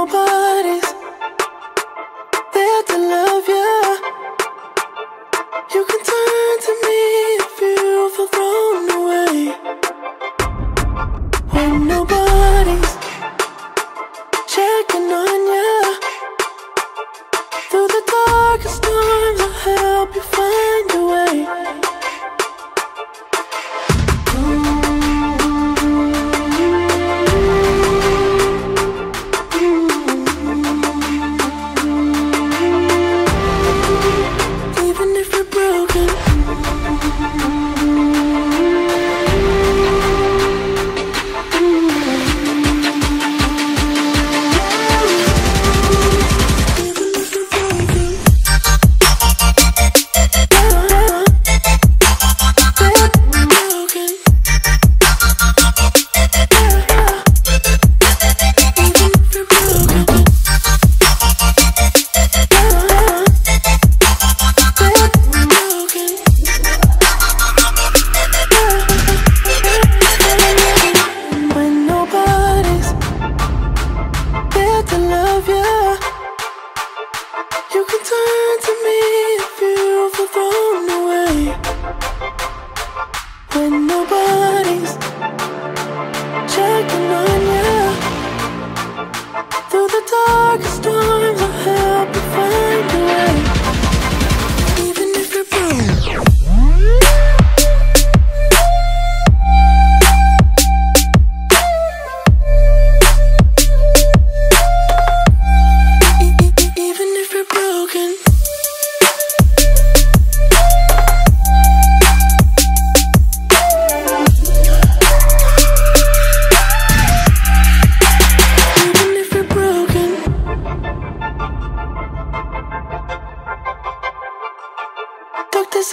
nobody's there to love you. You can turn to me if you feel thrown away. When nobody's checking on you, through the darkest storms I'll help you find your way.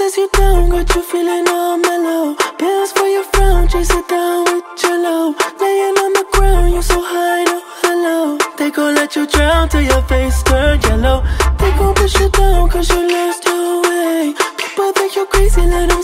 Says you down, got you feeling all mellow. Pills for your frown, chase it down with your low. Laying on the ground, you so high, no hello. They gon' let you drown till your face turn yellow. They gon' push you down cause you lost your way. People think you're crazy, let